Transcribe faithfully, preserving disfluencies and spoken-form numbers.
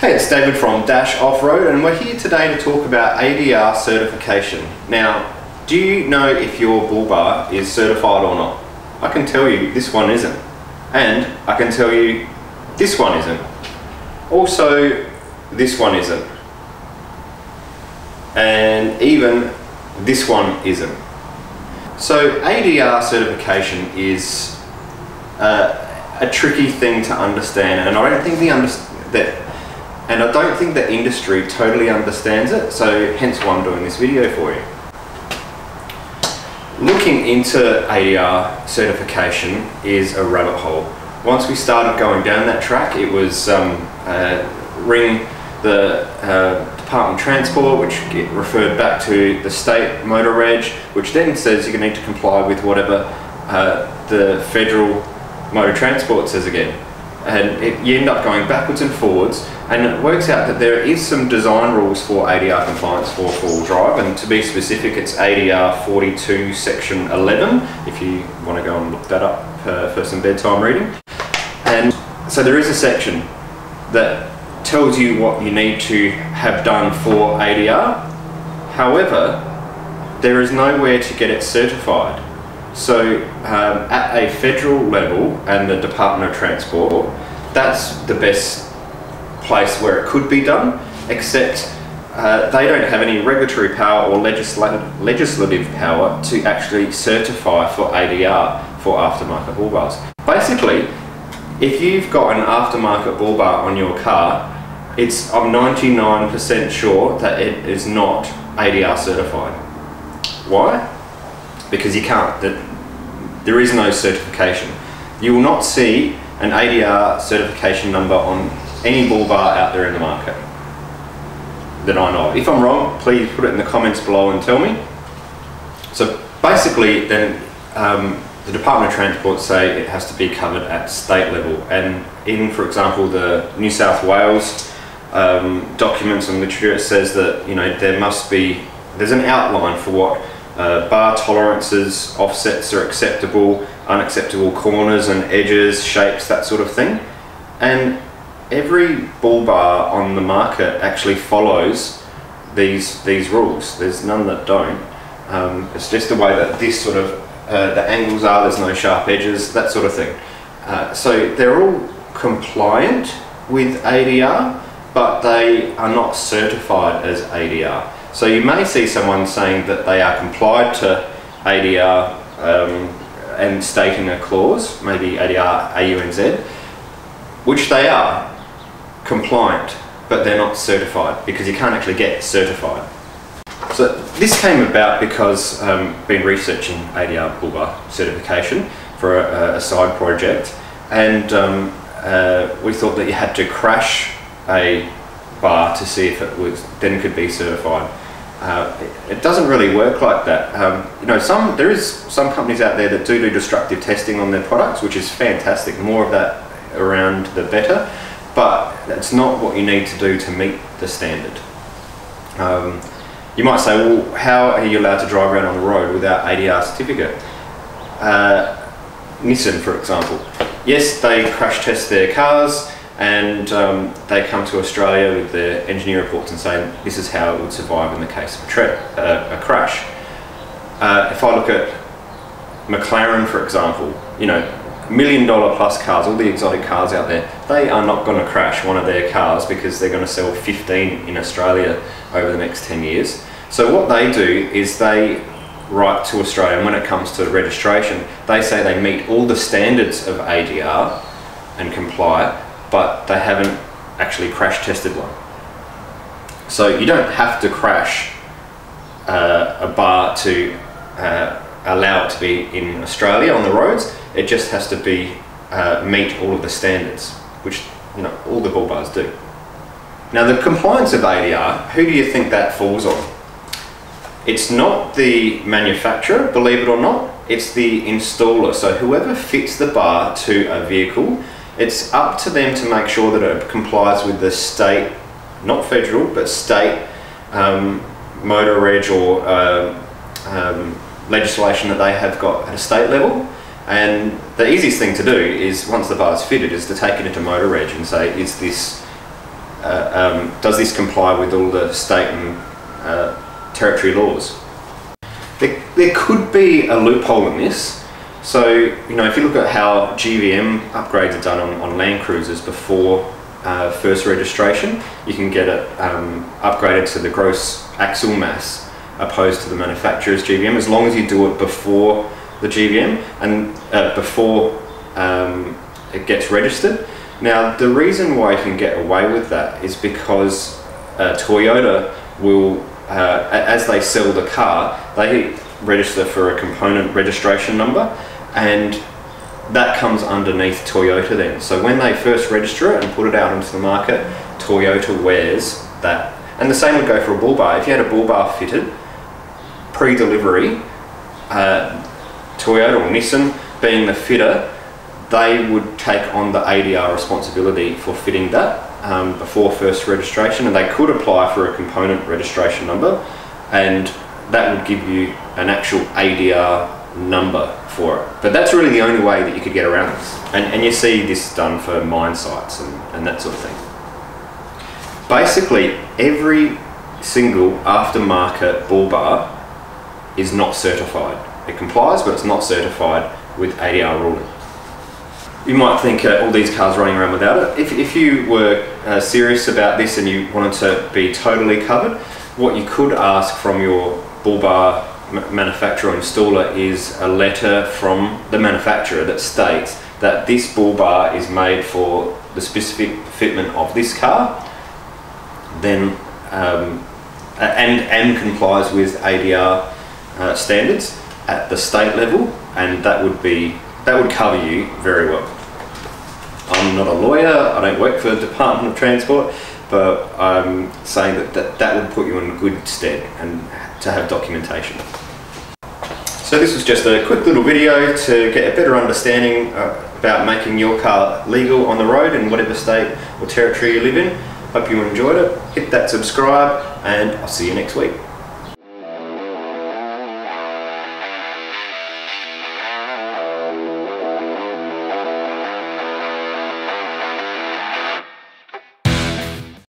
Hey, it's David from Dash Off-Road, and we're here today to talk about A D R certification. Now, do you know if your bull bar is certified or not? I can tell you this one isn't, and I can tell you this one isn't. Also, this one isn't, and even this one isn't. So A D R certification is uh, a tricky thing to understand, and I don't think the under that. And I don't think the industry totally understands it, so hence why I'm doing this video for you. Looking into A D R certification is a rabbit hole. Once we started going down that track, it was um, uh, ring the uh, Department of Transport, which get referred back to the state motor reg, which then says you're going to need to comply with whatever uh, the federal motor transport says again. And it, you end up going backwards and forwards, and it works out that there is some design rules for A D R compliance for four-wheel drive, and to be specific, it's A D R forty-two section eleven, if you want to go and look that up uh, for some bedtime reading. And so there is a section that tells you what you need to have done for A D R, however, there is nowhere to get it certified. So um, at a federal level and the Department of Transport, that's the best place where it could be done, except uh, they don't have any regulatory power or legislative, legislative power to actually certify for A D R for aftermarket bull bars. Basically, if you've got an aftermarket bull bar on your car, it's, I'm ninety-nine percent sure that it is not A D R certified. Why? Because you can't, there is no certification. You will not see an A D R certification number on any bull bar out there in the market that I know of. If I'm wrong, please put it in the comments below and tell me. So basically then um, the Department of Transport say it has to be covered at state level, and in, for example, the New South Wales um, documents and literature, it says that, you know, there must be, there's an outline for what Uh, bar tolerances, offsets are acceptable, unacceptable corners and edges, shapes, that sort of thing. And every bull bar on the market actually follows these these rules. There's none that don't. Um, it's just the way that this sort of, uh, the angles are, there's no sharp edges, that sort of thing. Uh, so they're all compliant with A D R, but they are not certified as A D R. So you may see someone saying that they are complied to A D R um, and stating a clause, maybe A D R A U N Z, which they are compliant, but they're not certified because you can't actually get certified. So this came about because um, I've been researching A D R bull bar certification for a, a side project, and um, uh, we thought that you had to crash a bar to see if it was then could be certified. Uh, it, it doesn't really work like that. Um, you know, some there is some companies out there that do do destructive testing on their products, which is fantastic. More of that around, the better. But that's not what you need to do to meet the standard. Um, you might say, well, how are you allowed to drive around on the road without A D R certificate? Uh, Nissan, for example. Yes, they crash test their cars, and um, they come to Australia with their engineer reports and say this is how it would survive in the case of a, uh, a crash. Uh, if I look at McLaren, for example, you know, million dollar plus cars, all the exotic cars out there, they are not going to crash one of their cars because they're going to sell fifteen in Australia over the next ten years. So what they do is they write to Australia, and when it comes to registration, they say they meet all the standards of A D R and comply, but they haven't actually crash tested one. So you don't have to crash uh, a bar to uh, allow it to be in Australia on the roads. It just has to be uh, meet all of the standards, which, you know, all the bull bars do. Now the compliance of A D R, who do you think that falls on? It's not the manufacturer, believe it or not, it's the installer. So whoever fits the bar to a vehicle, it's up to them to make sure that it complies with the state, not federal, but state um, motor reg or uh, um, legislation that they have got at a state level. And the easiest thing to do is, once the bar is fitted, is to take it into motor reg and say, is this uh, uh, um, does this comply with all the state and uh, territory laws? There, there could be a loophole in this. So, you know, if you look at how G V M upgrades are done on, on Land Cruisers before uh, first registration, you can get it um, upgraded to the gross axle mass opposed to the manufacturer's G V M, as long as you do it before the G V M and uh, before um, it gets registered. Now, the reason why you can get away with that is because uh, Toyota will, uh, as they sell the car, they register for a component registration number, and that comes underneath Toyota then. So when they first register it and put it out into the market, Toyota wears that. And the same would go for a bull bar. If you had a bull bar fitted pre-delivery, uh, Toyota or Nissan, being the fitter, they would take on the A D R responsibility for fitting that um, before first registration, and they could apply for a component registration number, and that would give you an actual A D R number for it. But that's really the only way that you could get around this. And, and you see this done for mine sites and, and that sort of thing. Basically, every single aftermarket bull bar is not certified. It complies, but it's not certified with A D R ruling. You might think uh, all these cars running around without it. If, if you were uh, serious about this and you wanted to be totally covered, what you could ask from your bull bar manufacturer or installer is a letter from the manufacturer that states that this bull bar is made for the specific fitment of this car, then um, and, and complies with A D R uh, standards at the state level, and that would be that would cover you very well. I'm not a lawyer, I don't work for the Department of Transport, but I'm saying that that, that would put you in good stead and to have documentation. So this was just a quick little video to get a better understanding uh, about making your car legal on the road in whatever state or territory you live in. Hope you enjoyed it. Hit that subscribe, and I'll see you next week.